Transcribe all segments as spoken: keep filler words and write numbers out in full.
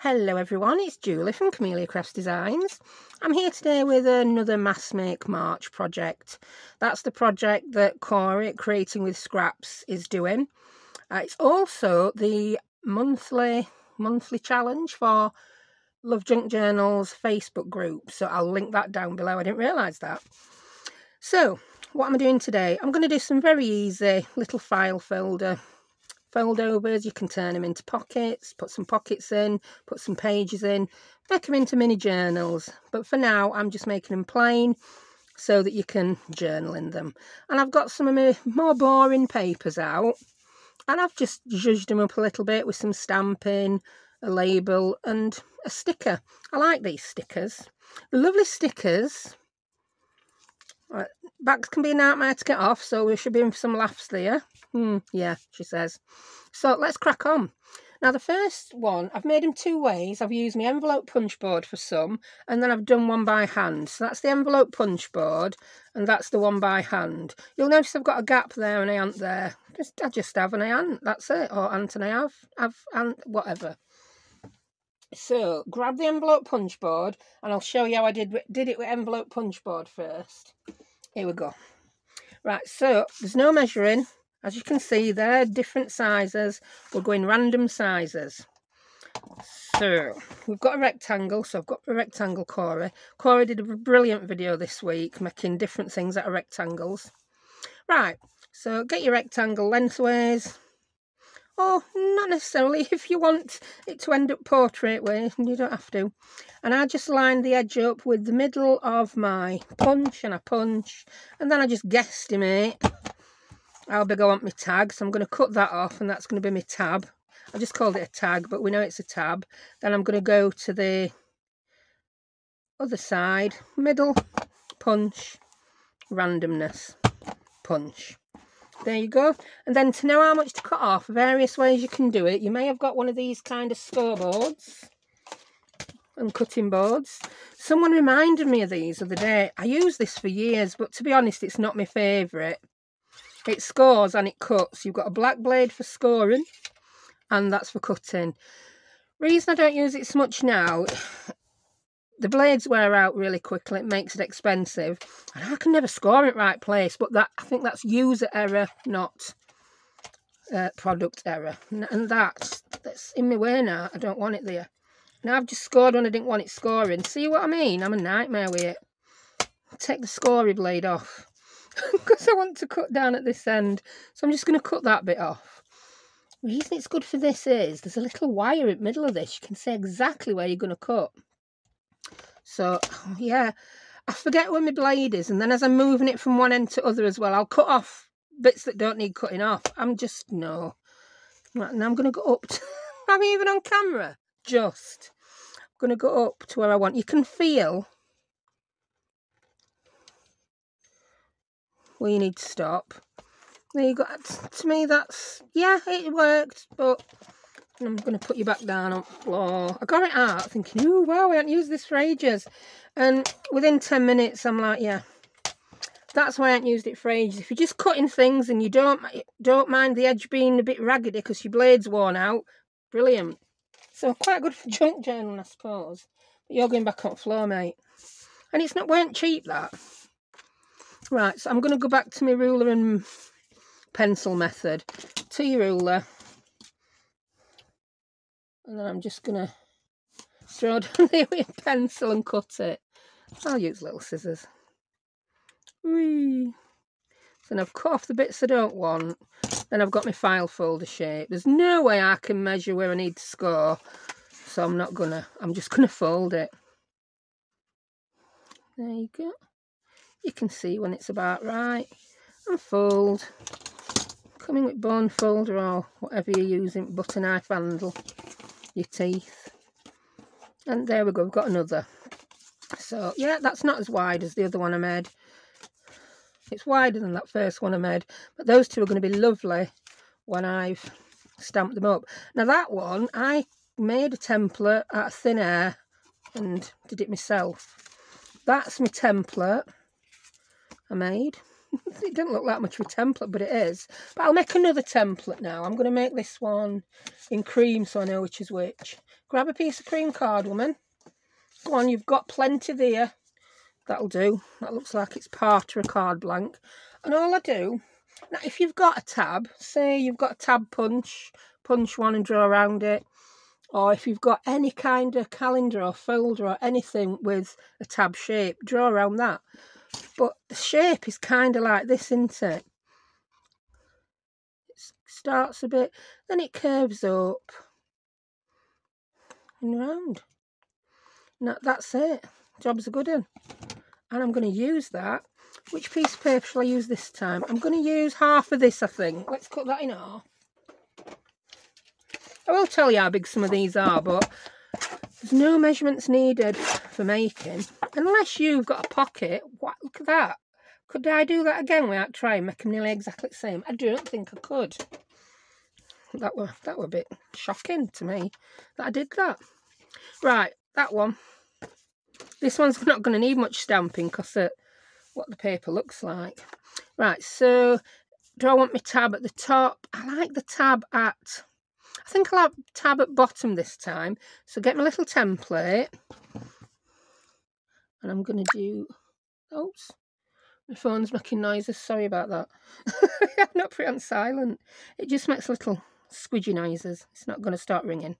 Hello everyone, it's Julie from Camellia Crest Designs. I'm here today with another Mass Make March project. That's the project that Corey Creating with Scraps is doing. Uh, it's also the monthly monthly challenge for Love Junk Journals Facebook group, so I'll link that down below. I didn't realise that. So what am I doing today? I'm going to do some very easy little file folder fold overs. You can turn them into pockets, put some pockets in, put some pages in, make them into mini journals. But for now, I'm just making them plain so that you can journal in them. And I've got some of my more boring papers out, and I've just zhuzhed them up a little bit with some stamping, a label and a sticker. I like these stickers. The lovely stickers. Right, bags can be a nightmare to get off, so we should be in for some laughs there. Mm, yeah, she says. So let's crack on. Now the first one, I've made them two ways. I've used my envelope punch board for some, and then I've done one by hand. So that's the envelope punch board, and that's the one by hand. You'll notice I've got a gap there and I ain't there. Just, I just have and I ain't, that's it. Or aunt and I have, have, and whatever. So grab the envelope punch board and I'll show you how I did, did it with envelope punch board first. Here we go. Right, so there's no measuring. As you can see, they're different sizes. We're going random sizes. So we've got a rectangle, so I've got a rectangle Corey. Corey did a brilliant video this week making different things out of rectangles. Right, so get your rectangle lengthways. Oh, not necessarily. If you want it to end up portrait way, you don't have to. And I just lined the edge up with the middle of my punch, and I punch, and then I just guesstimate how big I want my tag. So I'm going to cut that off, and that's going to be my tab. I just called it a tag, but we know it's a tab. Then I'm going to go to the other side, middle, punch, randomness, punch. There you go. And then to know how much to cut off, various ways you can do it. You may have got one of these kind of scoreboards and cutting boards. Someone reminded me of these the other day. I used this for years, but to be honest, it's not my favourite. It scores and it cuts. You've got a black blade for scoring, and that's for cutting. Reason I don't use it so much now, the blades wear out really quickly, it makes it expensive, and I can never score in the right place, but that I think that's user error, not uh, product error, and that's, that's in my way now. I don't want it there. Now I've just scored when I didn't want it scoring. See what I mean? I'm a nightmare with it. Take the scory blade off, because I want to cut down at this end, so I'm just going to cut that bit off. The reason it's good for this is, there's a little wire in the middle of this, you can see exactly where you're going to cut. So, yeah, I forget where my blade is. And then as I'm moving it from one end to other as well, I'll cut off bits that don't need cutting off. I'm just, no. Right, now I'm going to go up. To, I'm even on camera. Just. I'm going to go up to where I want. You can feel where you need to stop. There you go. To me, that's, yeah, it worked, but... And I'm going to put you back down on the floor. I got it out thinking, oh, wow, I haven't used this for ages. And within ten minutes, I'm like, yeah, that's why I haven't used it for ages. If you're just cutting things and you don't, don't mind the edge being a bit raggedy because your blade's worn out, brilliant. So quite good for junk journaling, I suppose. But you're going back on the floor, mate. And it's not, weren't cheap, that. Right, so I'm going to go back to my ruler and pencil method. To your ruler. And then I'm just going to throw down there with a pencil and cut it. I'll use little scissors. Whee! So then I've cut off the bits I don't want. Then I've got my file folder shape. There's no way I can measure where I need to score. So I'm not going to. I'm just going to fold it. There you go. You can see when it's about right. And fold. Coming with bone folder or whatever you're using. Butter knife handle. Your teeth. And there we go, we've got another. So yeah, that's not as wide as the other one I made. It's wider than that first one I made, but those two are going to be lovely when I've stamped them up. Now that one, I made a template out of thin air and did it myself. That's my template I made. It didn't look that much of a template, but it is. But I'll make another template now. I'm going to make this one in cream so I know which is which. Grab a piece of cream cardwoman. Go on, you've got plenty there. That'll do. That looks like it's part of a card blank. And all I do, now if you've got a tab, say you've got a tab punch, punch one and draw around it, or if you've got any kind of calendar or folder or anything with a tab shape, draw around that. But the shape is kind of like this, isn't it? It starts a bit, then it curves up and round. Now that's it. Job's a good one. And I'm going to use that. Which piece of paper shall I use this time? I'm going to use half of this, I think. Let's cut that in half. I will tell you how big some of these are, but there's no measurements needed for making. Unless you've got a pocket. What? Look at that. Could I do that again without trying? Make them nearly exactly the same. I don't think I could. That were, that were a bit shocking to me that I did that. Right, that one. This one's not going to need much stamping because of what the paper looks like. Right, so do I want my tab at the top? I like the tab at... I think I'll have tab at bottom this time. So get my little template. And I'm going to do... Oops. My phone's making noises. Sorry about that. I'm not put it on silent. It just makes little squidgy noises. It's not going to start ringing.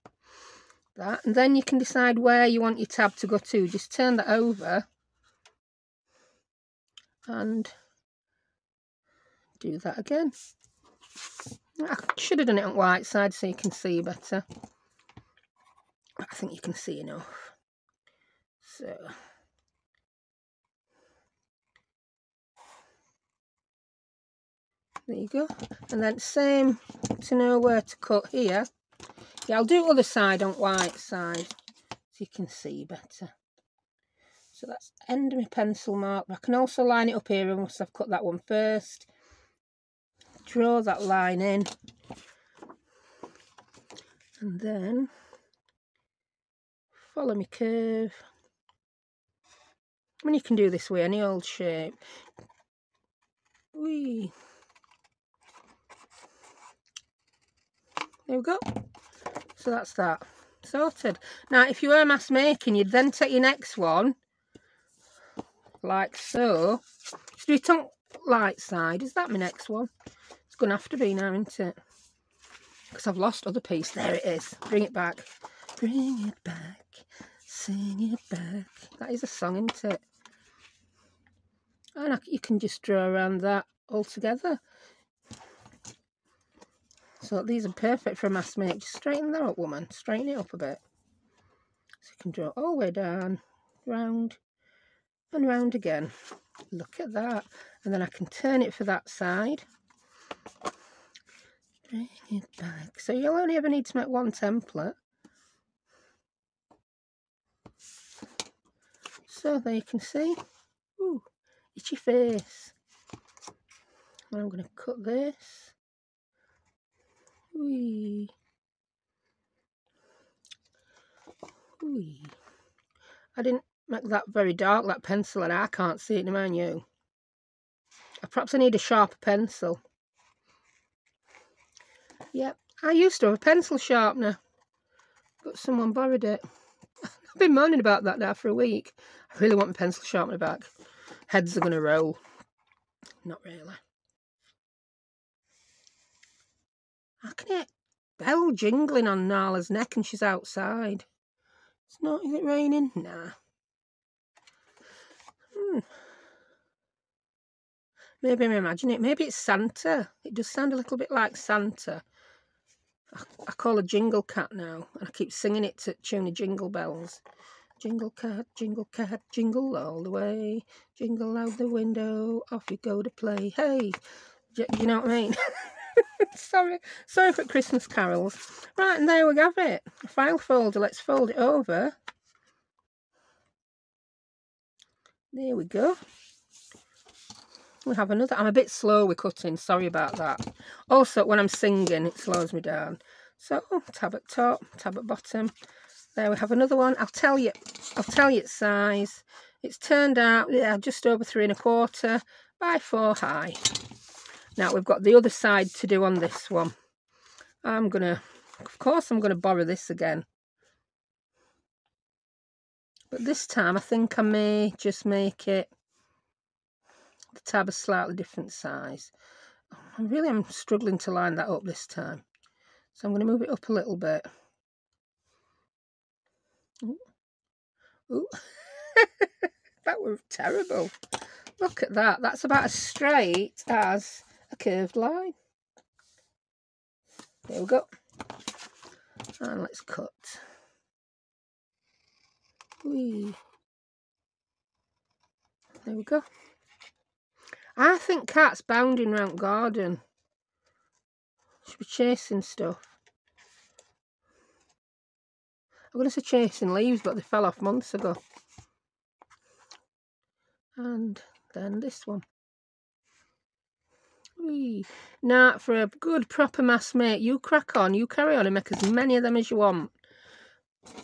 That. And then you can decide where you want your tab to go to. Just turn that over and do that again. I should have done it on white side so you can see better. I think you can see enough. So there you go. And then same to know where to cut here. Yeah, I'll do other side on white side so you can see better. So that's end of my pencil mark. I can also line it up here once I've cut that one first. Draw that line in. And then follow my curve. I mean, you can do this with any old shape. Whee. There we go. So that's that sorted. Now if you were mass making, you'd then take your next one like so. Should we turn light side? Is that my next one? It's gonna have to be now, isn't it? Because I've lost other piece. There it is. Bring it back. Bring it back. Sing it back. That is a song, isn't it? And you can just draw around that all together. So these are perfect for a mass make. Just straighten that up, woman. Straighten it up a bit. So you can draw all the way down, round and round again. Look at that. And then I can turn it for that side. Bring it back. So you'll only ever need to make one template. So there you can see. Ooh, itchy face. And I'm going to cut this. Whee. Whee. I didn't make that very dark, that pencil, and I can't see it, no mind you. Perhaps I need a sharper pencil. Yep, I used to have a pencil sharpener, but someone borrowed it. I've been moaning about that now for a week. I really want my pencil sharpener back. Heads are going to roll. Not really. I can hear a bell jingling on Nala's neck and she's outside. It's not, is it raining? Nah. Hmm. Maybe I'm imagining it. Maybe it's Santa. It does sound a little bit like Santa. I, I call her Jingle Cat now. And I keep singing it to tune of Jingle Bells. Jingle cat, jingle cat, jingle all the way. Jingle out the window, off you go to play. Hey, do you know what I mean? sorry sorry for Christmas carols. Right, and there we have it, a file folder. Let's fold it over. There we go. We have another. I'm a bit slow with cutting, sorry about that. Also when I'm singing it slows me down. So tab at top, tab at bottom. There we have another one. I'll tell you I'll tell you its size. It's turned out, yeah, just over three and a quarter by four high. Now we've got the other side to do on this one. I'm going to, of course I'm going to borrow this again. But this time I think I may just make it the tab a slightly different size. I really am struggling to line that up this time. So I'm going to move it up a little bit. Ooh. Ooh. That was terrible. Look at that. That's about as straight as a curved line. There we go. And let's cut. Whee. There we go. I think cats bounding round garden should be chasing stuff. I'm going to say chasing leaves, but they fell off months ago. And then this one. Whee. Now, for a good proper mass make, you crack on, you carry on and make as many of them as you want.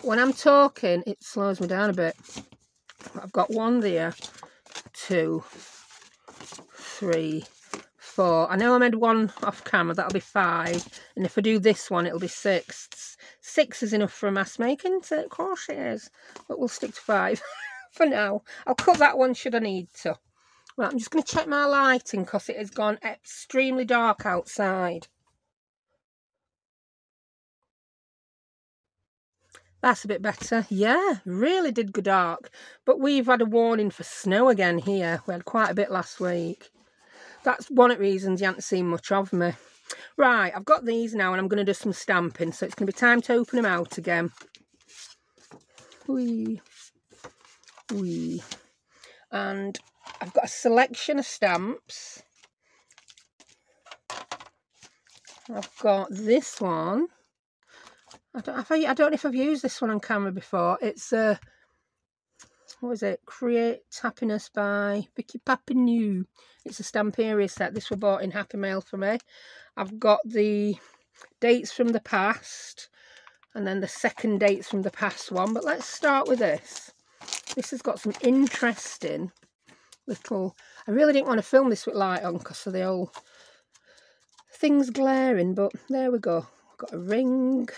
When I'm talking, it slows me down a bit. I've got one there, two, three, four. I know I made one off camera, that'll be five. And if I do this one, it'll be six. Six is enough for a mass make, isn't it? Of course it is. But we'll stick to five for now. I'll cut that one should I need to. Right, I'm just going to check my lighting because it has gone extremely dark outside. That's a bit better. Yeah, really did go dark. But we've had a warning for snow again here. We had quite a bit last week. That's one of the reasons you haven't seen much of me. Right, I've got these now and I'm going to do some stamping. So it's going to be time to open them out again. Whee. Whee. And I've got a selection of stamps. I've got this one. I don't, I, I don't know if I've used this one on camera before. It's a, uh, what is it? Create Happiness by Vicky Papineau. It's a Stamperia set. This was bought in Happy Mail for me. I've got the Dates from the Past and then the second Dates from the Past one. But let's start with this. This has got some interesting little... I really didn't want to film this with light on because of the old things glaring. But there we go. I've got a ring.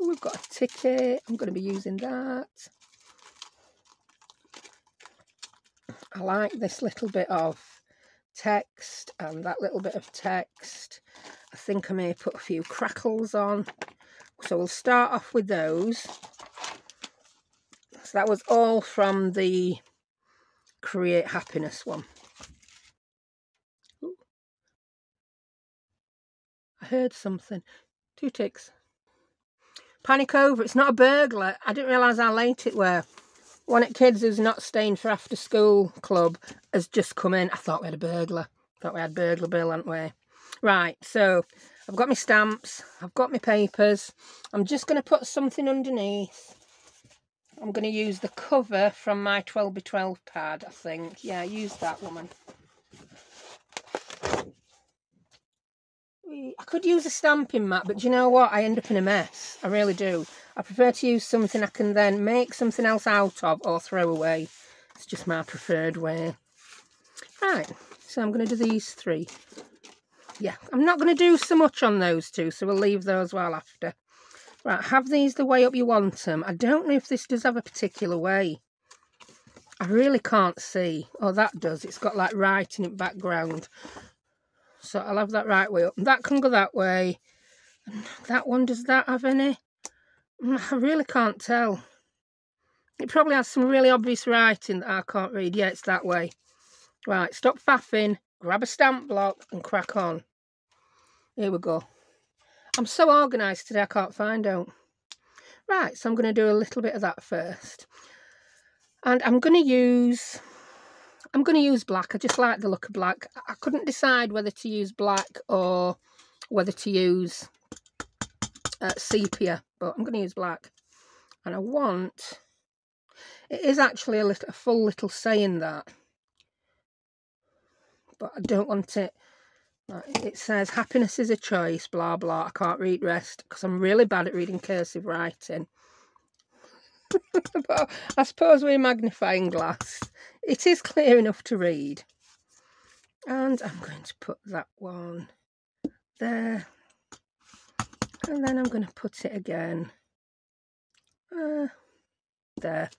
Ooh, we've got a ticket. I'm going to be using that. I like this little bit of text and that little bit of text. I think I may put a few crackles on. So we'll start off with those. So that was all from the Create Happiness one. Ooh. I heard something. Two ticks. Panic over, it's not a burglar. I didn't realise how late it were. One at kids who's not staying for after school club has just come in. I thought we had a burglar. Thought we had burglar bill, hadn't we? Right, so I've got my stamps, I've got my papers. I'm just going to put something underneath. I'm going to use the cover from my twelve by twelve pad, I think. Yeah, use that, woman. I could use a stamping mat, but do you know what? I end up in a mess. I really do. I prefer to use something I can then make something else out of or throw away. It's just my preferred way. Right, so I'm going to do these three. Yeah, I'm not going to do so much on those two, so we'll leave those well after. Right, have these the way up you want them. I don't know if this does have a particular way. I really can't see. Oh, that does. It's got like writing in the background. So I'll have that right way up. That can go that way. That one, does that have any? I really can't tell. It probably has some really obvious writing that I can't read. Yeah, it's that way. Right, stop faffing, grab a stamp block and crack on. Here we go. I'm so organised today I can't find out. Right, so I'm going to do a little bit of that first. And I'm going to use... I'm going to use black. I just like the look of black. I couldn't decide whether to use black or whether to use uh, sepia, but I'm going to use black. And I want... It is actually a, little, a full little saying that. But I don't want it... It says, happiness is a choice, blah, blah. I can't read rest because I'm really bad at reading cursive writing. But I suppose with a magnifying glass, it is clear enough to read. And I'm going to put that one there. And then I'm going to put it again uh, there.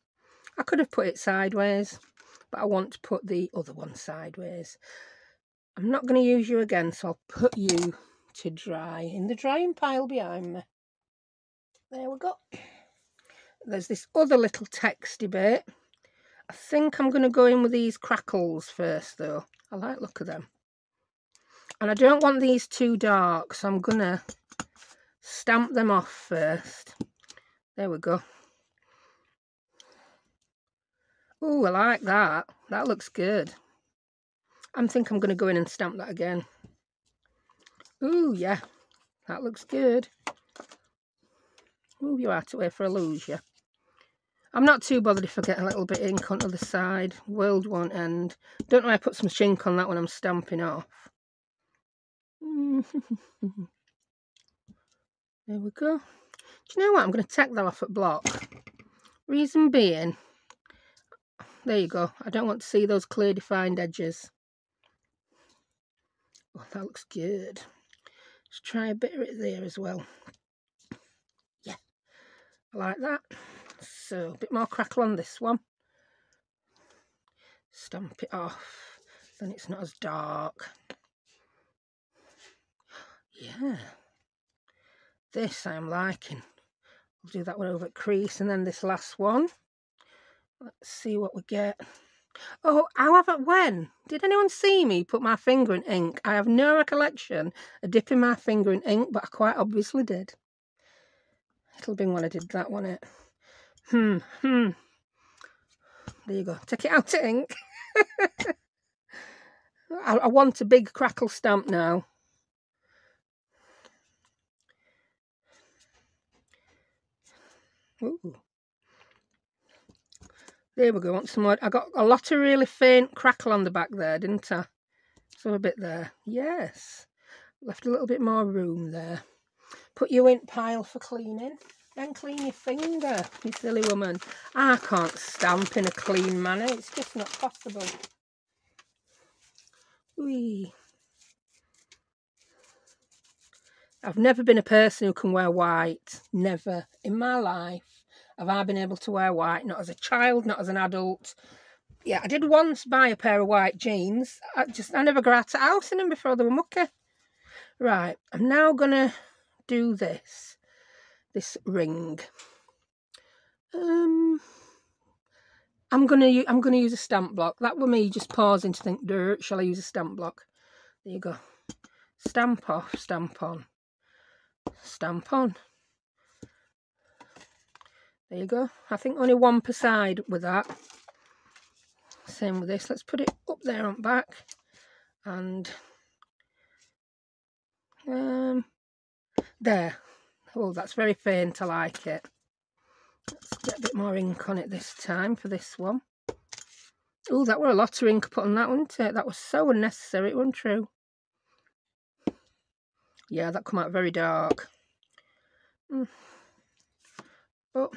I could have put it sideways, but I want to put the other one sideways. I'm not going to use you again, so I'll put you to dry in the drying pile behind me. There we go. There's this other little texty bit. I think I'm going to go in with these crackles first, though. I like the look of them. And I don't want these too dark, so I'm going to stamp them off first. There we go. Oh, I like that. That looks good. I think I'm going to go in and stamp that again. Ooh, yeah. That looks good. Move you out of way for a lose you. I'm not too bothered if I get a little bit of ink onto the side. World won't end. Don't know why I put some chink on that when I'm stamping off. There we go. Do you know what? I'm going to take that off at block. Reason being, there you go. I don't want to see those clear defined edges. Oh, that looks good. Let's try a bit of it there as well. Yeah, I like that. So, a bit more crackle on this one. Stamp it off. Then it's not as dark. Yeah. This I'm liking. We'll do that one over at crease and then this last one. Let's see what we get. Oh, however, when? Did anyone see me put my finger in ink? I have no recollection of dipping my finger in ink, but I quite obviously did. It'll have been when I did that one, it. Hmm, hmm. There you go. Take it out of ink. I, I want a big crackle stamp now. Ooh. There we go, want some more. I got a lot of really faint crackle on the back there, didn't I? So a bit there. Yes. Left a little bit more room there. Put you in pile for cleaning. Then clean your finger, you silly woman. I can't stamp in a clean manner. It's just not possible. Whee. I've never been a person who can wear white. Never in my life have I been able to wear white. Not as a child, not as an adult. Yeah, I did once buy a pair of white jeans. I just, I never got out of the house in them before they were mucky. Right, I'm now going to do this. This ring. Um, I'm gonna I'm gonna use a stamp block. That were me just pausing to think, dirt, shall I use a stamp block? There you go. Stamp off, stamp on, stamp on. There you go. I think only one per side with that. Same with this. Let's put it up there on back, and um, there. Oh, that's very faint. I like it. Let's get a bit more ink on it this time for this one. Oh, that were a lot of ink put on that, wasn't it? That was so unnecessary, it wasn't true. Yeah, that come out very dark. Mm. But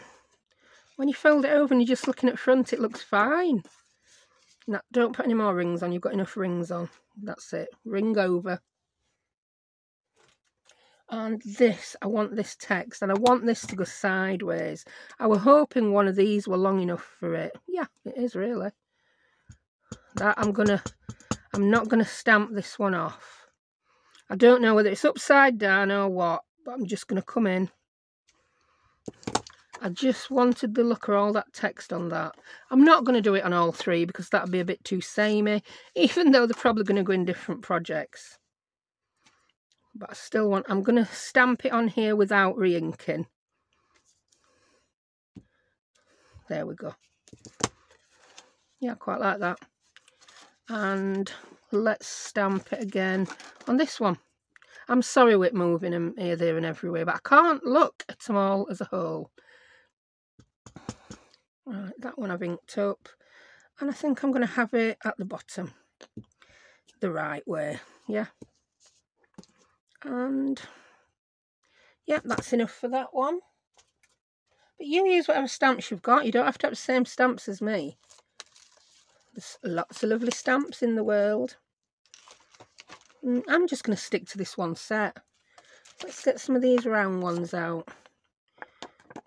when you fold it over and you're just looking at front, it looks fine. No, don't put any more rings on. You've got enough rings on. That's it. Ring over. And this, I want this text, and I want this to go sideways. I was hoping one of these were long enough for it. Yeah, it is really. That I'm gonna, I'm not gonna stamp this one off. I don't know whether it's upside down or what, but I'm just gonna come in. I just wanted the look of all that text on that. I'm not gonna do it on all three because that'd be a bit too samey, even though they're probably gonna go in different projects. But I still want, I'm going to stamp it on here without re-inking. There we go. Yeah, I quite like that. And let's stamp it again on this one. I'm sorry with moving them here, there and everywhere, but I can't look at them all as a whole. Right, that one I've inked up. And I think I'm going to have it at the bottom. The right way, yeah. And yeah, that's enough for that one. But you use whatever stamps you've got. You don't have to have the same stamps as me. There's lots of lovely stamps in the world. I'm just going to stick to this one set. Let's get some of these round ones out.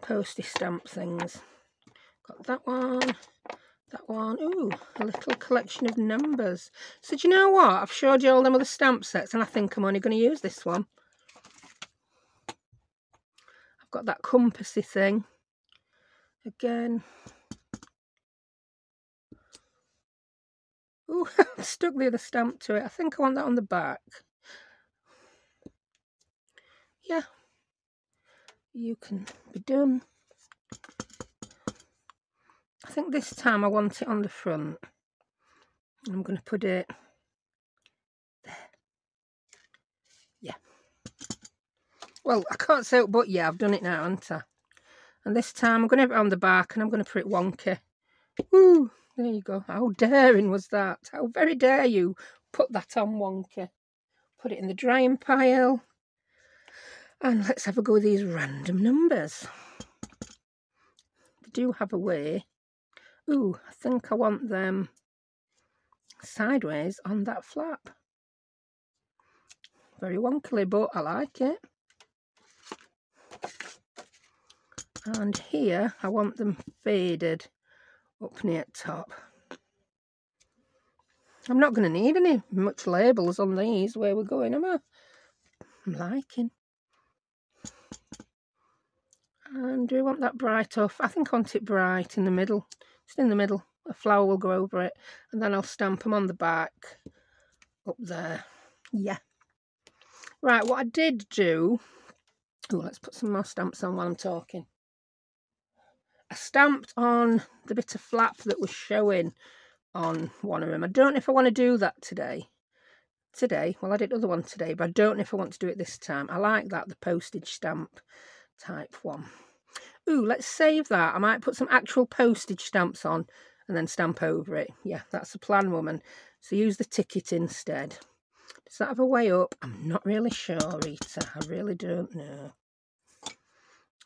Postage stamp things. Got that one, that one. Ooh, a little collection of numbers. So do you know what? I've showed you all them other stamp sets and I think I'm only going to use this one. I've got that compassy thing. Again. Ooh, I've stuck the other stamp to it. I think I want that on the back. Yeah. You can be done. I think this time I want it on the front. I'm going to put it there. Yeah. Well, I can't say it, but yeah, I've done it now, haven't I? And this time I'm going to have it on the back and I'm going to put it wonky. Woo! There you go. How daring was that? How very dare you put that on wonky. Put it in the drying pile. And let's have a go at these random numbers. They do have a way. Ooh, I think I want them sideways on that flap. Very wonkily, but I like it. And here, I want them faded up near top. I'm not going to need any much labels on these where we're going, am I? I'm liking. And do we want that bright off? I think I want it bright in the middle. Just in the middle. A flower will go over it. And then I'll stamp them on the back. Up there. Yeah. Right, what I did do... Oh, let's put some more stamps on while I'm talking. I stamped on the bit of flap that was showing on one of them. I don't know if I want to do that today. Today, well, I did the other one today, but I don't know if I want to do it this time. I like that, the postage stamp type one. Ooh, let's save that. I might put some actual postage stamps on and then stamp over it. Yeah, that's the plan, woman. So use the ticket instead. Does that have a way up? I'm not really sure, Rita. I really don't know.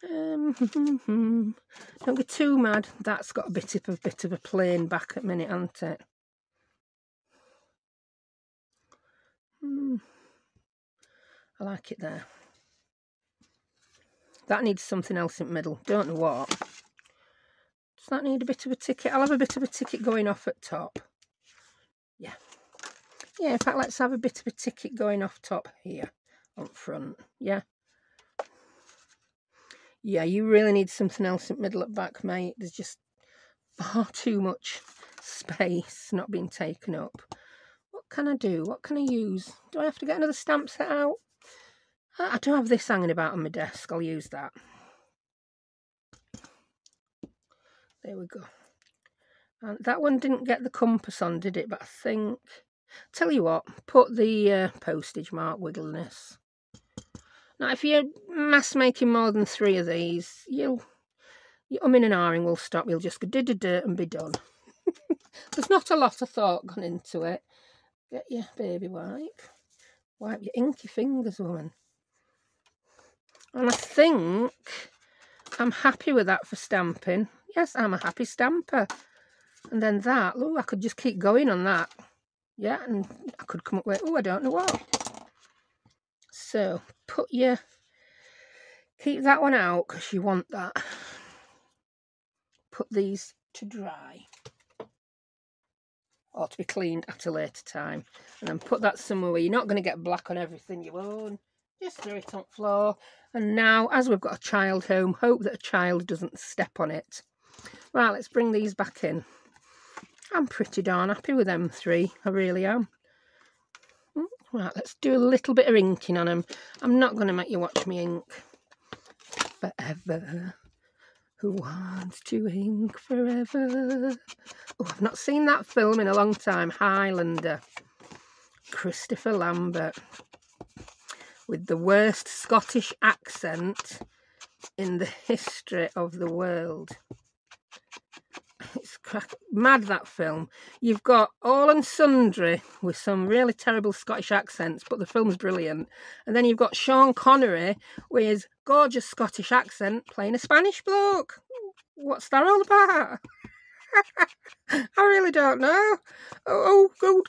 Um, don't get too mad. That's got a bit of a bit of a plain back at minute, hasn't it? Mm. I like it there. That needs something else in the middle. Don't know what. Does that need a bit of a ticket? I'll have a bit of a ticket going off at top. Yeah. Yeah, in fact, let's have a bit of a ticket going off top here, on front, yeah. Yeah, you really need something else in the middle at back, mate. There's just far too much space not being taken up. What can I do? What can I use? Do I have to get another stamp set out? I do have this hanging about on my desk. I'll use that. There we go. And that one didn't get the compass on, did it? But I think... Tell you what, put the uh, postage mark wiggleness. Now, if you're mass making more than three of these, you'll your umming and ahhing will stop. You'll just go da da da and be done. There's not a lot of thought gone into it. Get your baby wipe, wipe your inky fingers, woman. And I think I'm happy with that for stamping. Yes, I'm a happy stamper. And then that, ooh, I could just keep going on that. Yeah, and I could come up with, oh, I don't know what. So, put your, keep that one out, because you want that. Put these to dry. Or to be cleaned at a later time. And then put that somewhere where you're not going to get black on everything you own. Just throw it on the floor. And now, as we've got a child home, hope that a child doesn't step on it. Right, let's bring these back in. I'm pretty darn happy with them three, I really am. Right, let's do a little bit of inking on them. I'm not going to make you watch me ink forever. Who wants to ink forever? Oh, I've not seen that film in a long time, Highlander. Christopher Lambert. With the worst Scottish accent in the history of the world. It's crack mad, that film. You've got all and sundry with some really terrible Scottish accents, but the film's brilliant. And then you've got Sean Connery with his gorgeous Scottish accent playing a Spanish bloke. What's that all about? I really don't know. Oh, who,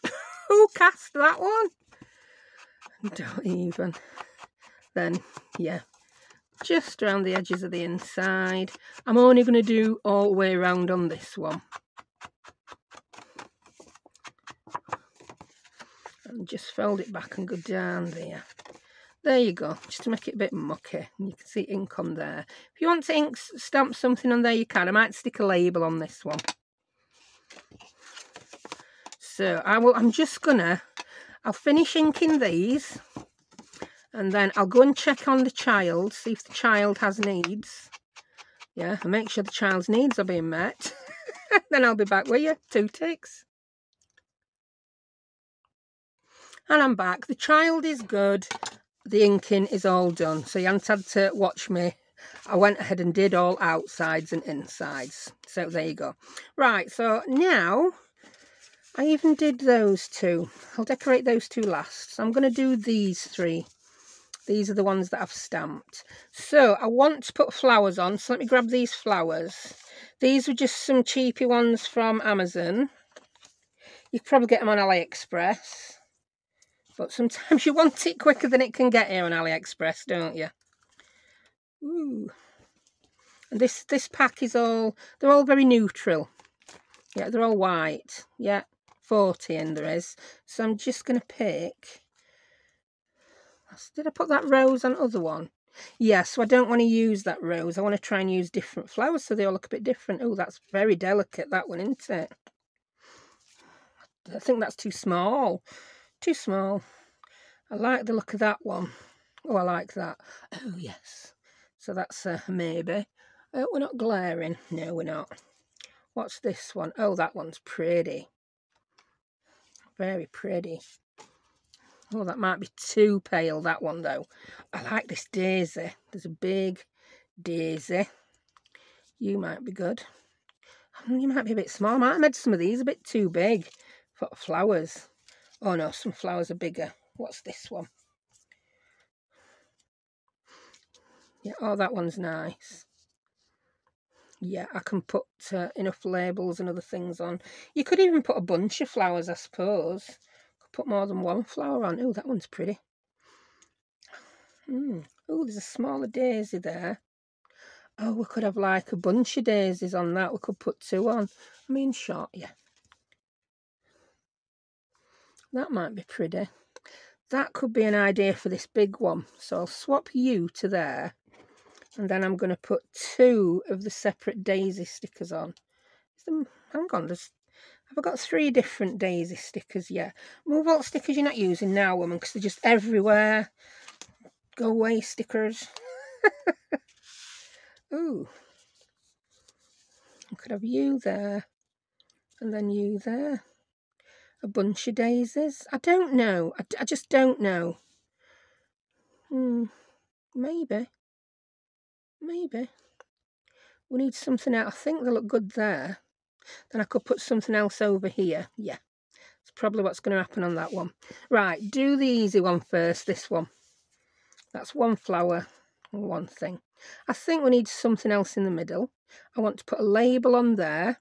who cast that one? Don't even. Then, yeah. just around the edges of the inside. I'm only going to do all the way around on this one. And just fold it back and go down there. There you go, just to make it a bit mucky. And you can see ink on there. If you want to ink stamp something on there, you can. I might stick a label on this one. So I will, I'm just gonna, I'll finish inking these, and then I'll go and check on the child, see if the child has needs. Yeah, and make sure the child's needs are being met. Then I'll be back with you. Two ticks. And I'm back. The child is good. The inking is all done. So you haven't had to watch me. I went ahead and did all outsides and insides. So there you go. Right, so now I even did those two. I'll decorate those two last. So I'm going to do these three. These are the ones that I've stamped. So I want to put flowers on. So let me grab these flowers. These were just some cheapy ones from Amazon. You could probably get them on AliExpress. But sometimes you want it quicker than it can get here on AliExpress, don't you? Ooh. And this, this pack is all, they're all very neutral. Yeah, they're all white. Yeah, forty in there is. So I'm just going to pick. Did I put that rose on other one? Yeah, so I don't want to use that rose. I want to try and use different flowers so they all look a bit different. Oh, that's very delicate, that one, isn't it? I think that's too small. Too small. I like the look of that one. Oh, I like that. Oh, yes. So that's a maybe. Oh, we're not glaring. No, we're not. What's this one? Oh, that one's pretty. Very pretty. Oh, that might be too pale, that one, though. I like this daisy. There's a big daisy. You might be good. You might be a bit small. I might have made some of these a bit too big for flowers. Oh no, some flowers are bigger. What's this one? Yeah, oh, that one's nice. Yeah, I can put uh, enough labels and other things on. You could even put a bunch of flowers, I suppose. Could put more than one flower on. Oh, that one's pretty. Mm. Oh, there's a smaller daisy there. Oh, we could have like a bunch of daisies on that. We could put two on. I mean, short, yeah. That might be pretty. That could be an idea for this big one. So I'll swap you to there. And then I'm going to put two of the separate daisy stickers on. Hang on, there's, have I got three different daisy stickers? Yeah. Move all stickers you're not using now, woman, because they're just everywhere. Go away, stickers. Ooh. I could have you there. And then you there. A bunch of daisies. I don't know. I, I just don't know. Hmm. Maybe. Maybe. We need something else. I think they look good there. Then I could put something else over here. Yeah. It's probably what's going to happen on that one. Right. Do the easy one first. This one. That's one flower and one thing. I think we need something else in the middle. I want to put a label on there.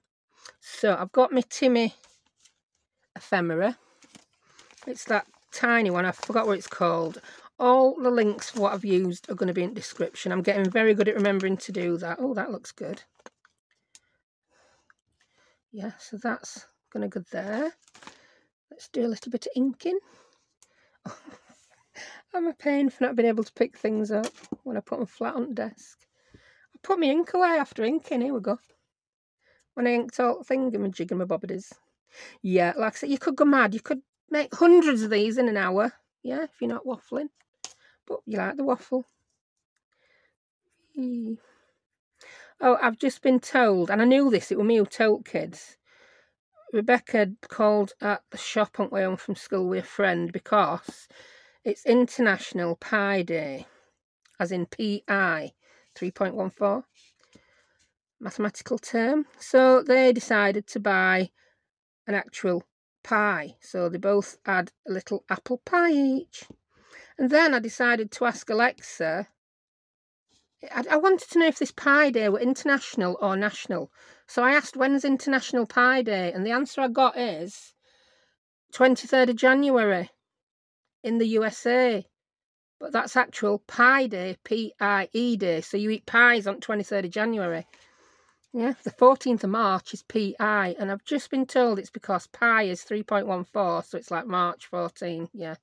So I've got my Timmy ephemera. It's that tiny one. I forgot what it's called. All the links for what I've used are going to be in the description. I'm getting very good at remembering to do that. Oh, that looks good. Yeah, so that's going to go there. Let's do a little bit of inking. Oh, I'm a pain for not being able to pick things up when I put them flat on the desk. I put my ink away after inking. Here we go. When I inked all the thing and my jig and my bobbedies. Yeah, like I said, you could go mad. You could make hundreds of these in an hour, yeah, if you're not waffling. But you like the waffle. Mm. Oh, I've just been told, and I knew this, it was me who told kids. Rebecca called at the shop on the way home from school with a friend because it's International Pie Day, as in P I, three point one four, mathematical term. So they decided to buy an actual pie, so they both had a little apple pie each. And then I decided to ask Alexa. I, I wanted to know if this pie day were international or national, so I asked, when's International Pie Day? And the answer I got is twenty-third of January in the U S A. but that's actual Pie Day, P I E Day. So you eat pies on twenty-third of January. Yeah, the fourteenth of March is P I, and I've just been told it's because pi is three point one four, so it's like March fourteenth, yeah,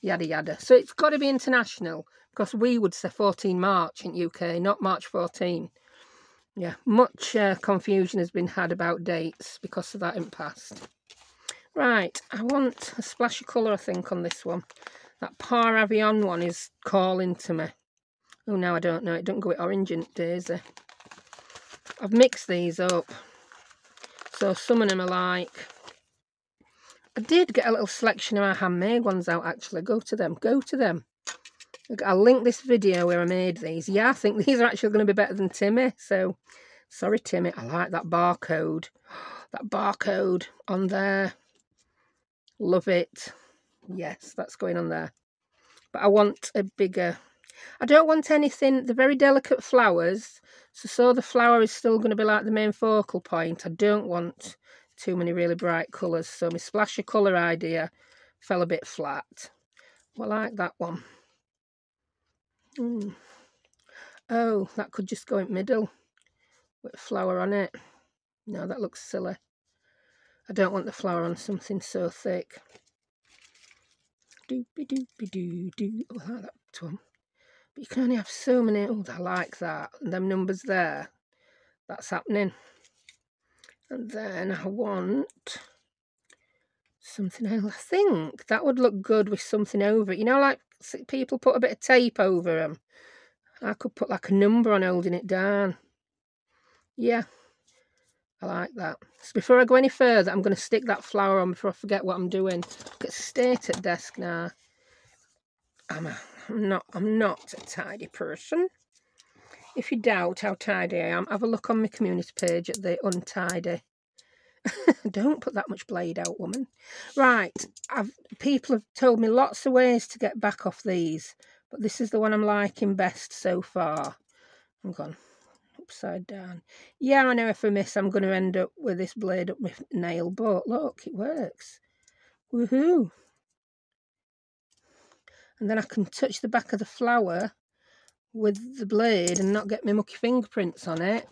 yada yada. So it's got to be international, because we would say fourteen March in U K, not March fourteenth. Yeah, much uh, confusion has been had about dates because of that in the past. Right, I want a splash of colour, I think, on this one. That Par Avion one is calling to me. Oh, now I don't know, it doesn't go with orange in it, does it? I've mixed these up, so some of them are like, I did get a little selection of our handmade ones out actually, go to them, go to them. I'll link this video where I made these. Yeah, I think these are actually going to be better than Timmy, so, sorry Timmy, I like that barcode, that barcode on there, love it, yes, that's going on there, but I want a bigger, I don't want anything, the very delicate flowers, so so the flower is still going to be like the main focal point. I don't want too many really bright colours, so my splash of colour idea fell a bit flat. Well, I like that one. Mm. Oh, that could just go in middle with flower on it. No, that looks silly. I don't want the flower on something so thick. Doopy doopy doo doo. Oh, I like that one. But you can only have so many. Oh, I like that. And them numbers there. That's happening. And then I want something else. I think that would look good with something over it. You know, like people put a bit of tape over them. I could put like a number on holding it down. Yeah. I like that. So before I go any further, I'm going to stick that flower on before I forget what I'm doing. Look at state at desk now. I'm a... I'm not, I'm not a tidy person. If you doubt how tidy I am, have a look on my community page at the untidy. Don't put that much blade out, woman. Right, I've, people have told me lots of ways to get back off these, but this is the one I'm liking best so far. I'm gone upside down. Yeah, I know if I miss, I'm going to end up with this blade up my nail, but look, it works. Woohoo! And then I can touch the back of the flower with the blade and not get my mucky fingerprints on it.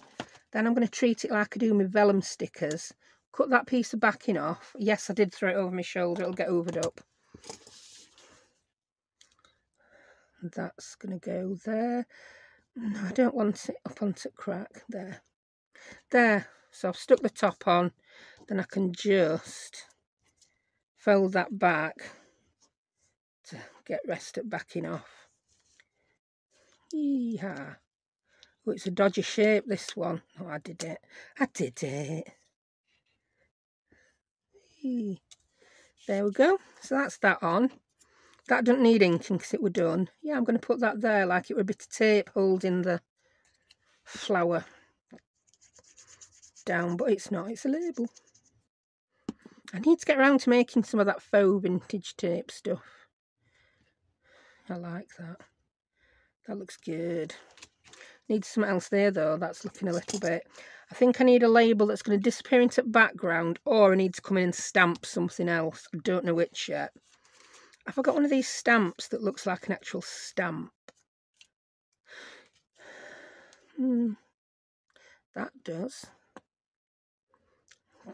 Then I'm going to treat it like I do my vellum stickers. Cut that piece of backing off. Yes, I did throw it over my shoulder. It'll get hoovered up. That's going to go there. No, I don't want it up onto crack. There. There. So I've stuck the top on. Then I can just fold that back to get rest at backing off. Yeehaw. Oh, it's a dodgy shape, this one. Oh, I did it. I did it. Yee. There we go. So that's that on. That doesn't need inking because it were done. Yeah, I'm going to put that there like it were a bit of tape holding the flower down, but it's not. It's a label. I need to get around to making some of that faux vintage tape stuff. I like that. That looks good. Need something else there though. That's looking a little bit. I think I need a label that's going to disappear into background, or I need to come in and stamp something else. I don't know which yet. Have I got one of these stamps that looks like an actual stamp? Hmm. That does. I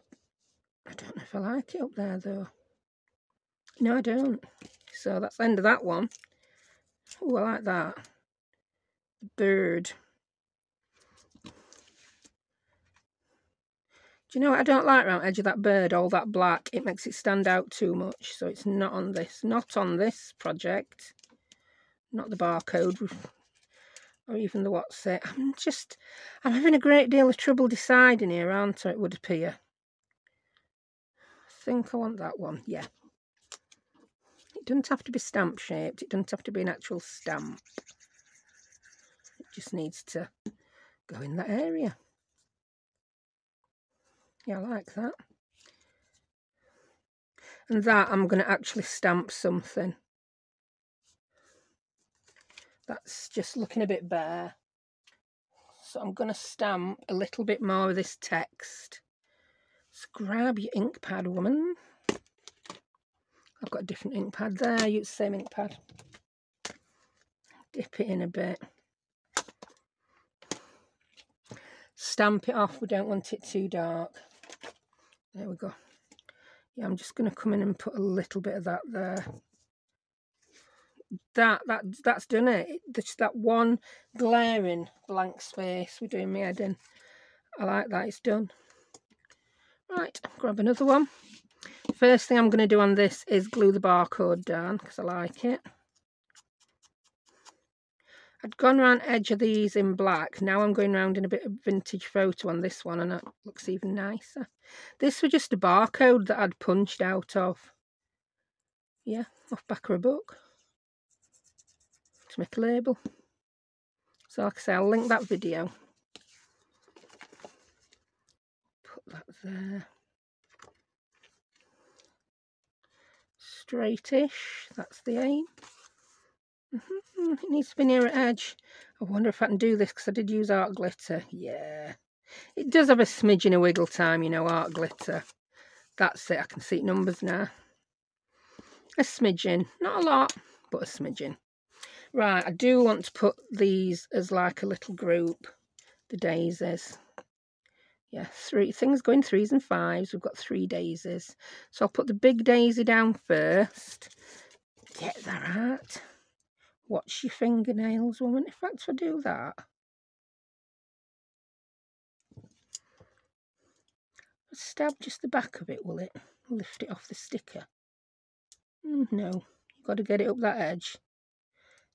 don't know if I like it up there though. No, I don't. So that's the end of that one. Oh, I like that. The bird. Do you know what I don't like around the edge of that bird? All that black. It makes it stand out too much. So it's not on this. Not on this project. Not the barcode. Or even the what's it. I'm just... I'm having a great deal of trouble deciding here, aren't I? It would appear. I think I want that one. Yeah. It doesn't have to be stamp shaped. It doesn't have to be an actual stamp. It just needs to go in that area. Yeah, I like that. And that I'm going to actually stamp something. That's just looking a bit bare. So I'm going to stamp a little bit more of this text. So grab your ink pad, woman. I've got a different ink pad there, use the same ink pad. dip it in a bit. Stamp it off, we don't want it too dark. There we go. Yeah, I'm just going to come in and put a little bit of that there. That, that, that's done it. It's that one glaring blank space. We're doing my head in. I like that, it's done. Right, grab another one. First thing I'm going to do on this is glue the barcode down, because I like it. I'd gone around edge of these in black. Now I'm going around in a bit of vintage photo on this one, and it looks even nicer. This was just a barcode that I'd punched out of, yeah, off back of a book, to make a label. So like I say, I'll link that video. Put that there. Straightish, that's the aim. Mm-hmm. It needs to be near an edge. I wonder if I can do this, because I did use art glitter. Yeah, it does have a smidgen of wiggle time, you know, art glitter. That's it, I can see numbers now. A smidgen, not a lot, but a smidgen. Right, I do want to put these as like a little group, the daisies. Yeah, three things going threes and fives. We've got three daisies. So I'll put the big daisy down first. Get that out. Watch your fingernails, woman. In fact, I do that. Stab just the back of it, will it? Lift it off the sticker. Mm, no, you've got to get it up that edge.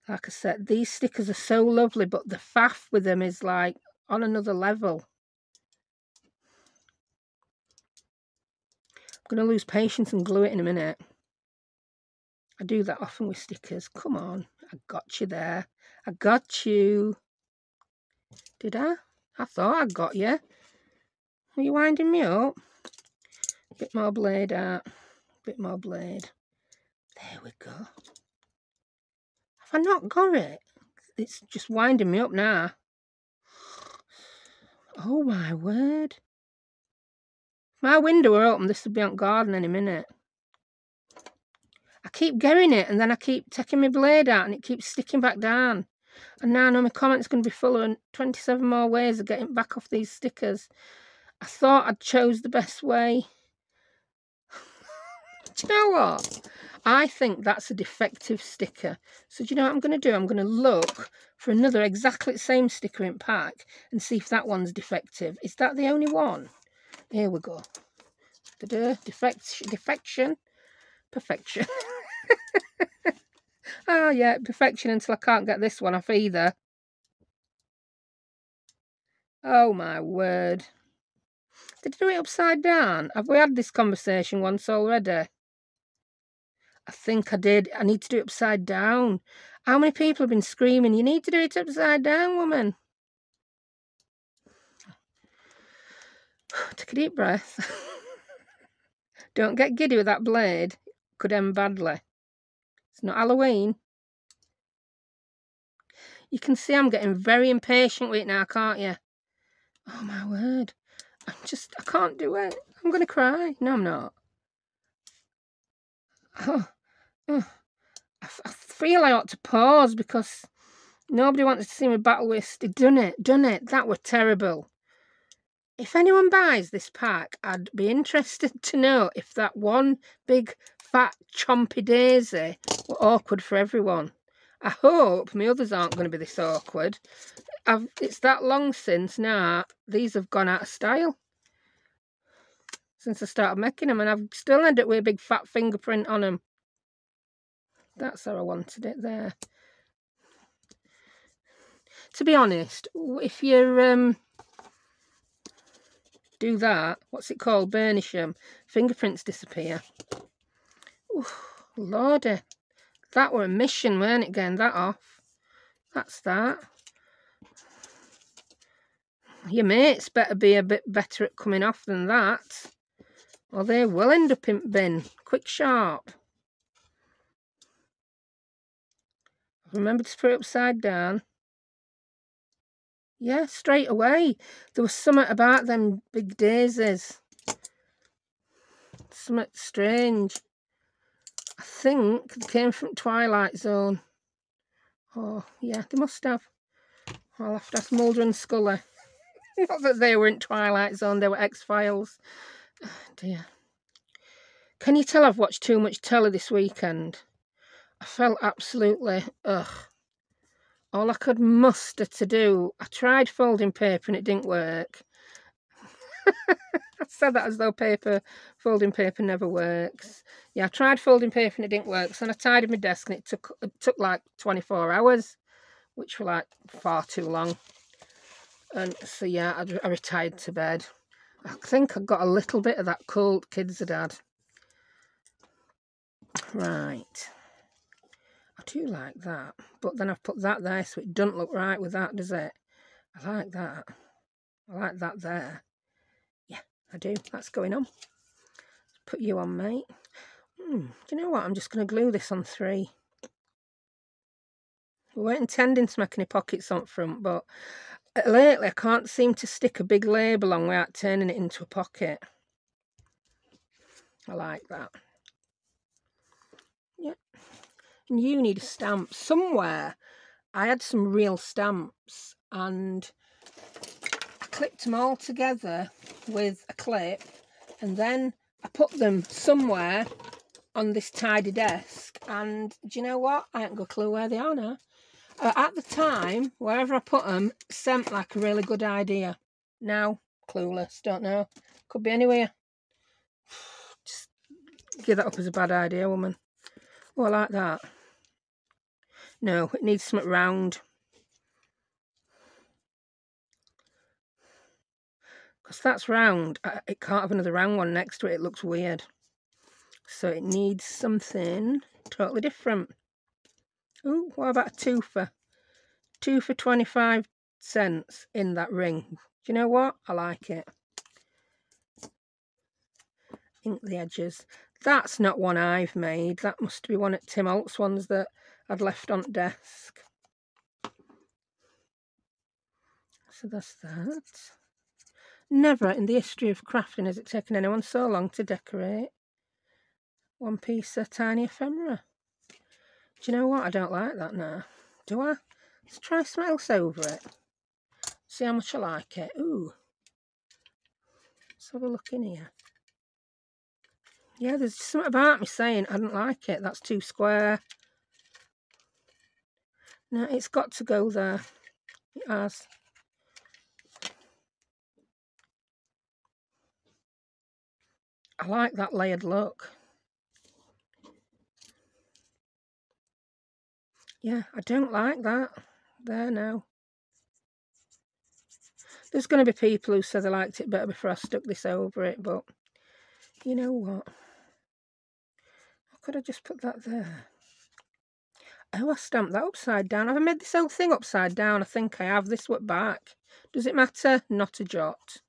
Like I said, these stickers are so lovely, but the faff with them is like on another level. I'm going to lose patience and glue it in a minute. I do that often with stickers. Come on, I got you there. I got you. Did I? I thought I got you. Are you winding me up? Bit more blade out. Bit more blade. There we go. Have I not got it? It's just winding me up now. Oh my word. If my window were open, this would be on garden any minute. I keep going it, and then I keep taking my blade out and it keeps sticking back down. And now I know my comments are going to be full of twenty-seven more ways of getting back off these stickers. I thought I'd chose the best way. Do you know what? I think that's a defective sticker. So do you know what I'm going to do? I'm going to look for another exactly the same sticker in pack and see if that one's defective. Is that the only one? Here we go. Da-da. Defect defection. Perfection. Oh yeah, perfection until I can't get this one off either. Oh my word. Did I do it upside down? Have we had this conversation once already? I think I did. I need to do it upside down. How many people have been screaming, you need to do it upside down, woman? Take a deep breath. Don't get giddy with that blade. Could end badly. It's not Halloween. You can see I'm getting very impatient with it now, can't you? Oh my word. I'm just, I can't do it. I'm going to cry. No, I'm not. Oh, oh. I, I feel I ought to pause because nobody wanted to see me battle with it. Done it, done it. That were terrible. If anyone buys this pack, I'd be interested to know if that one big fat chompy daisy were awkward for everyone. I hope my others aren't going to be this awkward. I've, it's that long since now, these have gone out of style since I started making them, and I've still ended up with a big fat fingerprint on them. That's how I wanted it there. To be honest, if you're... Um, do that, what's it called, burnish them, fingerprints disappear. Oof, lordy, that were a mission, weren't it, getting that off? That's that. Your mates better be a bit better at coming off than that, or they will end up in bin, quick sharp. Remember to put it upside down. Yeah, straight away. There was something about them big daisies. Something strange. I think they came from Twilight Zone. Oh, yeah, they must have. I'll have to ask Mulder and Scully. Not that they were in Twilight Zone, they were X-Files. Oh, dear. Can you tell I've watched too much telly this weekend? I felt absolutely, ugh. All I could muster to do. I tried folding paper and it didn't work. I said that as though paper, folding paper never works. Yeah, I tried folding paper and it didn't work. So I tidied my desk and it took, it took like twenty-four hours, which were like far too long. And so, yeah, I, I retired to bed. I think I got a little bit of that cold kids had had. Right. I do like that, but then I've put that there so it doesn't look right with that, does it? I like that. I like that there. Yeah, I do. That's going on. Let's put you on, mate. Mm, do you know what? I'm just going to glue this on three. We weren't intending to make any pockets on front, but lately I can't seem to stick a big label on without turning it into a pocket. I like that. Yeah. And you need a stamp somewhere. I had some real stamps and I clipped them all together with a clip, and then I put them somewhere on this tidy desk, and do you know what? I ain't got a clue where they are now. Uh, at the time, wherever I put them, it seemed like a really good idea. Now, clueless, don't know. Could be anywhere. Just give that up as a bad idea, woman. Oh, I like that. No, it needs something round. Because that's round. It can't have another round one next to it. It looks weird. So it needs something totally different. Ooh, what about a twofer? Two for twenty-five cents in that ring. Do you know what? I like it. Ink the edges. That's not one I've made. That must be one at Tim Holtz, ones that I'd left on desk. So that's that. Never in the history of crafting has it taken anyone so long to decorate. One piece of tiny ephemera. Do you know what? I don't like that now. Do I? Let's try something else over it. See how much I like it. Ooh. Let's have a look in here. Yeah, there's something about me saying I don't like it. That's too square. No, it's got to go there. It has. I like that layered look. Yeah, I don't like that. There now. There's going to be people who say they liked it better before I stuck this over it, but you know what? Could I just put that there? Oh, I stamped that upside down. Have I made this whole thing upside down? I think I have. This went back. Does it matter? Not a jot.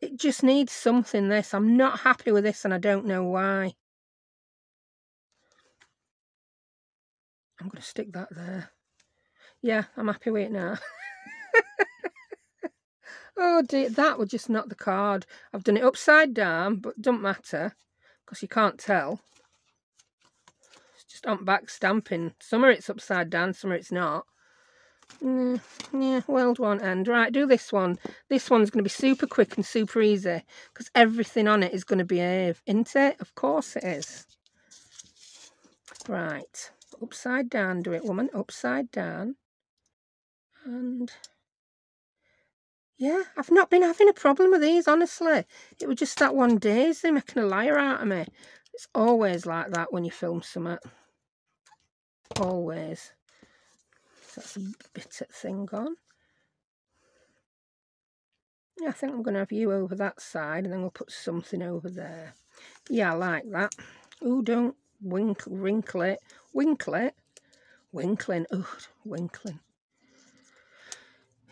It just needs something, this. I'm not happy with this and I don't know why. I'm going to stick that there. Yeah, I'm happy with it now. Oh dear, that would just knock the card. I've done it upside down, but don't matter because you can't tell. Just on back stamping. Some of it's upside down, some of it's not. Mm, yeah, world won't end. Right, do this one. This one's going to be super quick and super easy because everything on it is going to behave, isn't it? Of course it is. Right, upside down, do it, woman. Upside down. And yeah, I've not been having a problem with these, honestly. It was just that one daisy making a liar out of me. It's always like that when you film something. Always. That's a bit of thing gone. Yeah, I think I'm going to have you over that side and then we'll put something over there. Yeah, I like that. Ooh, don't winkle, wrinkle it. Winkle it? Winkling. Ooh, winkling.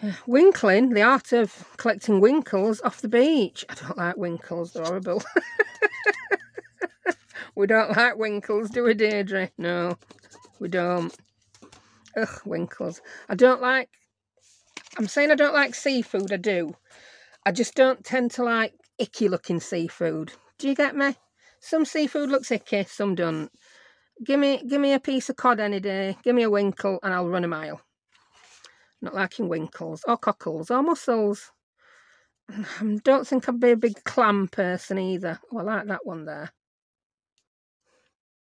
Uh, winkling, the art of collecting winkles off the beach. I don't like winkles, they're horrible. We don't like winkles, do we, Deirdre? No, we don't. Ugh, winkles. I don't like, I'm saying I don't like seafood, I do. I just don't tend to like icky looking seafood. Do you get me? Some seafood looks icky, some don't. Give me, give me a piece of cod any day. Give me a winkle and I'll run a mile. Not liking winkles or cockles or mussels. I don't think I'd be a big clam person either. Oh, I like that one there.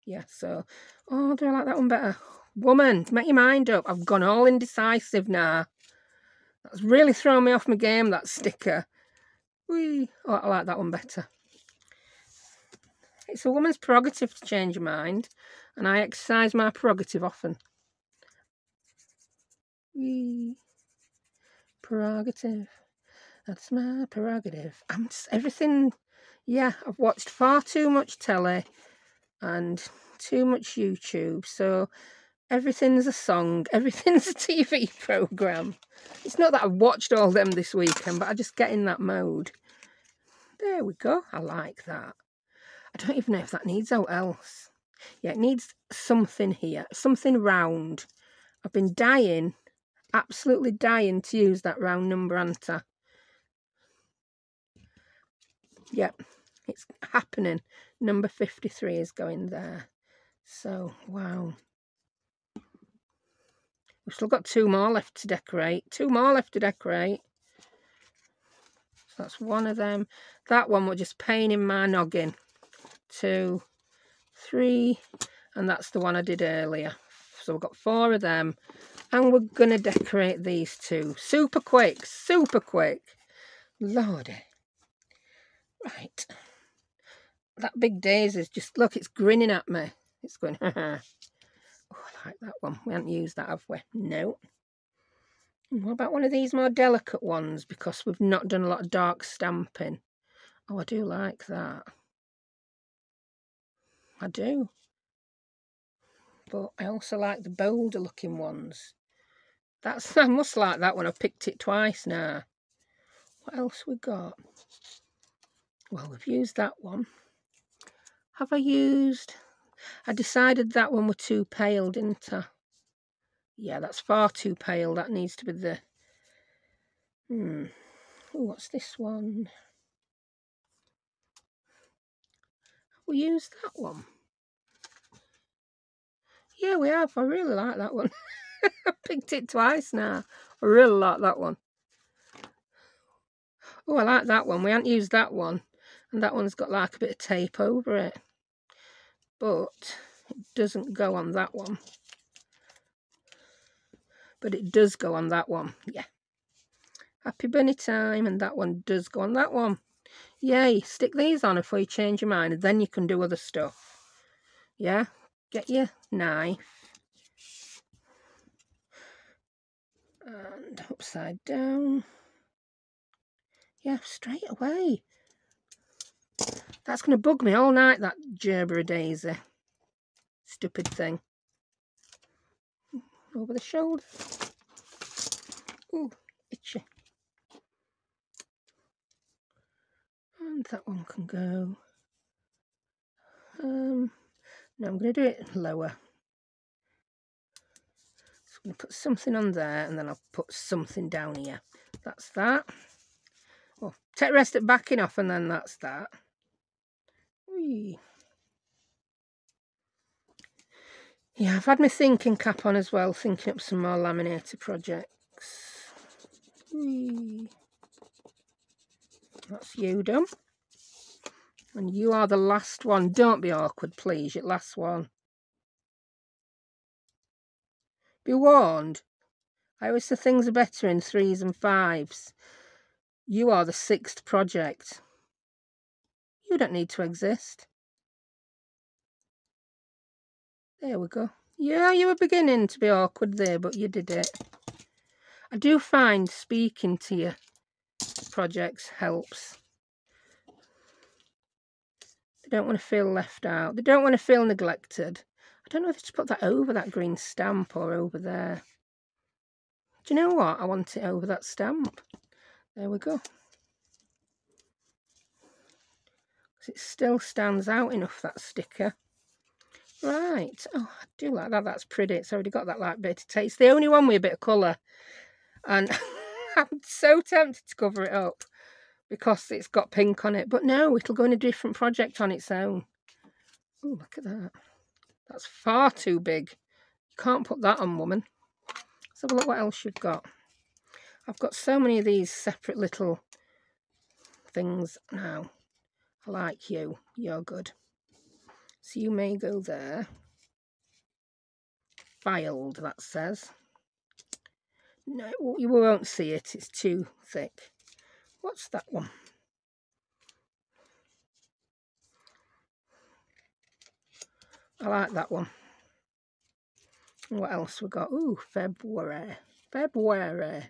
Yeah, so... Oh, do I like that one better? Woman, make your mind up. I've gone all indecisive now. That's really thrown me off my game, that sticker. Whee! Oh, I like that one better. It's a woman's prerogative to change your mind, and I exercise my prerogative often. Whee! Prerogative. That's my prerogative. I'm just, everything... Yeah, I've watched far too much telly and too much YouTube, so everything's a song, everything's a T V programme. It's not that I've watched all them this weekend, but I just get in that mode. There we go. I like that. I don't even know if that needs out else. Yeah, it needs something here, something round. I've been dying, absolutely dying to use that round number, haven't I? Yep, it's happening. Number fifty-three is going there. So, wow. We've still got two more left to decorate. Two more left to decorate. So that's one of them. That one was just pain in my noggin. Two, three, and that's the one I did earlier. So we've got four of them. And we're going to decorate these two. Super quick, super quick. Lordy. Right, that big daisy's just, look, it's grinning at me. It's going, ha ha. Oh, I like that one. We haven't used that, have we? No. And what about one of these more delicate ones? Because we've not done a lot of dark stamping. Oh, I do like that. I do. But I also like the bolder looking ones. That's, I must like that one. I've picked it twice now. What else we got? Well, we've used that one. Have I used... I decided that one were too pale, didn't I? Yeah, that's far too pale. That needs to be the... Hmm. Ooh, what's this one? We used that one. Yeah, we have. I really like that one. I picked it twice now. I really like that one. Oh, I like that one. We haven't used that one. And that one's got like a bit of tape over it. But it doesn't go on that one. But it does go on that one. Yeah. Happy bunny time. And that one does go on that one. Yay. Stick these on before you change your mind. And then you can do other stuff. Yeah. Get your knife. And upside down. Yeah, straight away. That's going to bug me all night, that Gerbera daisy. Stupid thing. Over the shoulder. Ooh, itchy. And that one can go. Um, no, I'm going to do it lower. So I'm going to put something on there and then I'll put something down here. That's that. Well, take rest at backing off, and then that's that. Whee. Yeah, I've had my thinking cap on as well, thinking up some more laminator projects. Whee. That's you done. And you are the last one. Don't be awkward, please. Your last one. Be warned. I always say things are better in threes and fives. You are the sixth project. You don't need to exist. There we go. Yeah, you were beginning to be awkward there, but you did it. I do find speaking to your projects helps. They don't want to feel left out. They don't want to feel neglected. I don't know if to put that over that green stamp or over there. Do you know what? I want it over that stamp. There we go. It still stands out enough, that sticker. Right. Oh, I do like that. That's pretty. It's already got that light bit of tape. It's the only one with a bit of colour. And I'm so tempted to cover it up because it's got pink on it. But no, it'll go in a different project on its own. Oh, look at that. That's far too big. You can't put that on, woman. Let's have a look what else you've got. I've got so many of these separate little things now. I like you. You're good. So you may go there. Filed, that says. No, you won't see it. It's too thick. What's that one? I like that one. What else we got? Ooh, February. February.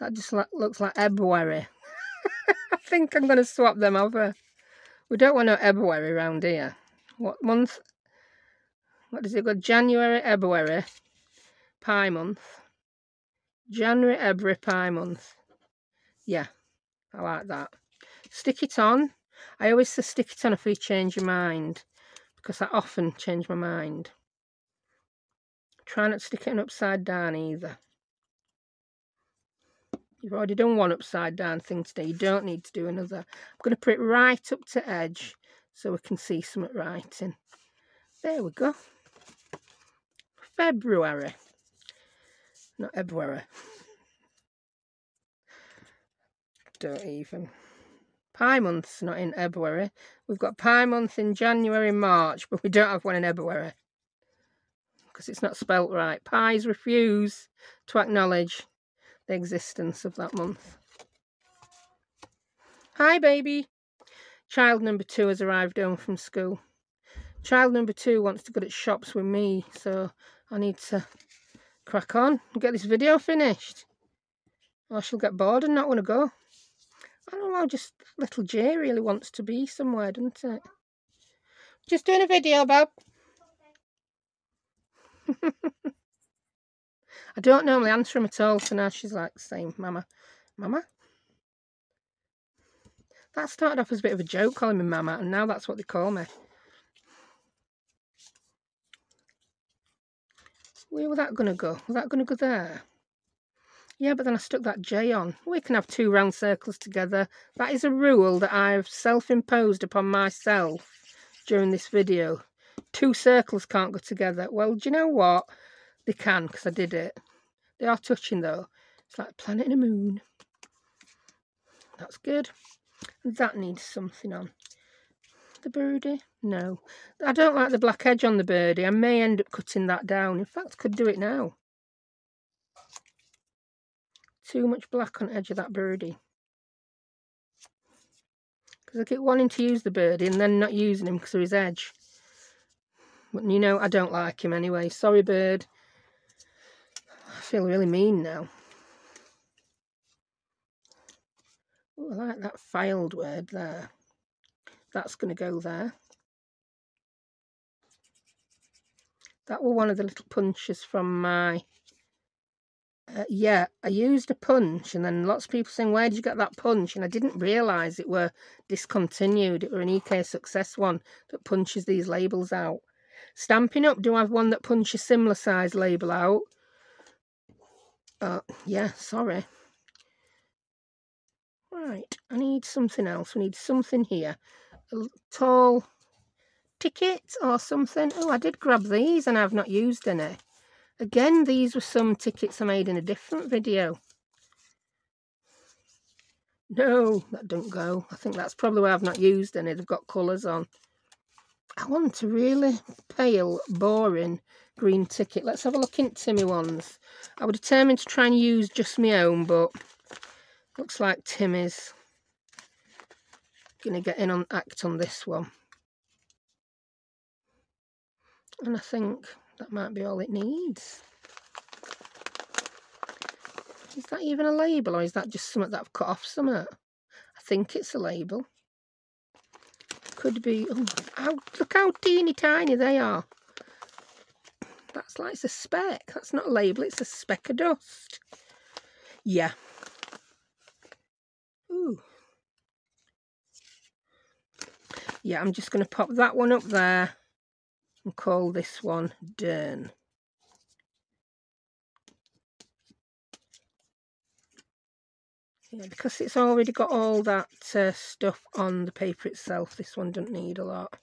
That just like, looks like Ebruary. I think I'm going to swap them over. We don't want no Ebruary round here. What month? What does it go? January, Ebruary. Pie month. January, Ebruary, pie month. Yeah, I like that. Stick it on. I always say stick it on if you change your mind, because I often change my mind. Try not to stick it on upside down either. You've already done one upside down thing today. You don't need to do another. I'm going to put it right up to edge so we can see some writing. There we go. February. Not February. Don't even. Pie month's not in February. We've got pie month in January, March, but we don't have one in February because it's not spelt right. Pies refuse to acknowledge the existence of that month. Hi, baby. Child number two has arrived home from school. Child number two wants to go to shops with me, so I need to crack on and get this video finished, or she'll get bored and not want to go. I don't know, just little Jay really wants to be somewhere, doesn't it? Just doing a video, Bob. Okay. I don't normally answer him at all, so now she's like saying, Mama, Mama. That started off as a bit of a joke, calling me Mama, and now that's what they call me. Where was that going to go? Was that going to go there? Yeah, but then I stuck that J on. We can have two round circles together. That is a rule that I've self-imposed upon myself during this video. Two circles can't go together. Well, do you know what? They can, because I did it. They are touching, though. It's like a planet and a moon. That's good. That needs something on. The birdie? No. I don't like the black edge on the birdie. I may end up cutting that down. In fact, I could do it now. Too much black on the edge of that birdie. Because I keep wanting to use the birdie and then not using him because of his edge. But you know, I don't like him anyway. Sorry, bird. I feel really mean now. Ooh, I like that filed word there. That's going to go there. That were one of the little punches from my... Uh, yeah, I used a punch, and then lots of people saying, where did you get that punch? And I didn't realise it were discontinued. It were an E K Success one that punches these labels out. Stampin' Up! Do I have one that punches similar size label out? Uh, yeah, sorry. Right, I need something else. We need something here. A tall ticket or something. Oh, I did grab these and I've not used any. Again, these were some tickets I made in a different video. No, that don't go. I think that's probably why I've not used any. They've got colours on. I want a really pale, boring green ticket. Let's have a look into my ones. I was determined to try and use just my own, but looks like Tim is going to get in on act on this one. And I think... that might be all it needs. Is that even a label, or is that just something that I've cut off somewhere? I think it's a label. Could be... Oh, how, look how teeny tiny they are. That's like it's a speck. That's not a label, it's a speck of dust. Yeah. Ooh. Yeah, I'm just going to pop that one up there. And call this one Dern. Yeah, because it's already got all that uh, stuff on the paper itself, this one doesn't need a lot.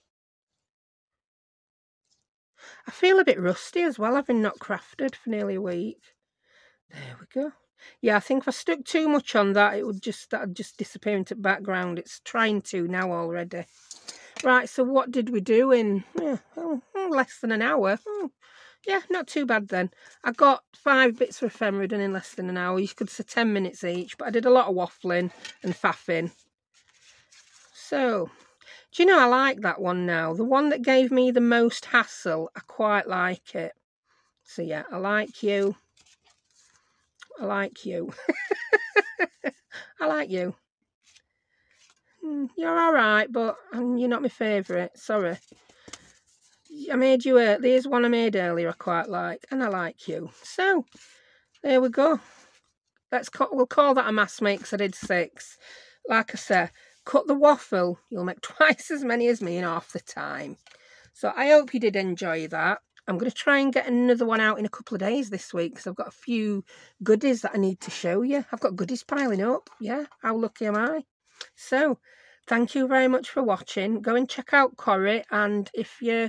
I feel a bit rusty as well, having not crafted for nearly a week. There we go. Yeah, I think if I stuck too much on that, it would just, that would just disappear into the background. It's trying to now already. Right, so what did we do in yeah, oh, less than an hour? Oh, yeah, not too bad then. I got five bits of ephemera done in less than an hour. You could say ten minutes each, but I did a lot of waffling and faffing. So, do you know, I like that one now. The one that gave me the most hassle, I quite like it. So, yeah, I like you. I like you. I like you. You're all right, but you're not my favourite. Sorry. I made you a... There's one I made earlier I quite like, and I like you. So, there we go. Let's call, we'll call that a mass make, because I did six. Like I said, cut the waffle. You'll make twice as many as me in half the time. So, I hope you did enjoy that. I'm going to try and get another one out in a couple of days this week, because I've got a few goodies that I need to show you. I've got goodies piling up. Yeah, how lucky am I? So, thank you very much for watching. Go and check out Corey, and if you,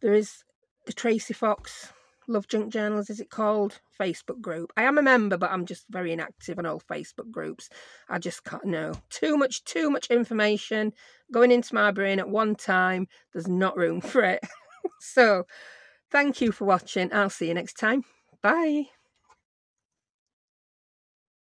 there is the Tracy Fox Love Junk Journals, is it called, Facebook group. I am a member, but I'm just very inactive on all Facebook groups. I just can't know. Too much, too much information going into my brain at one time. There's not room for it. So, thank you for watching. I'll see you next time. Bye.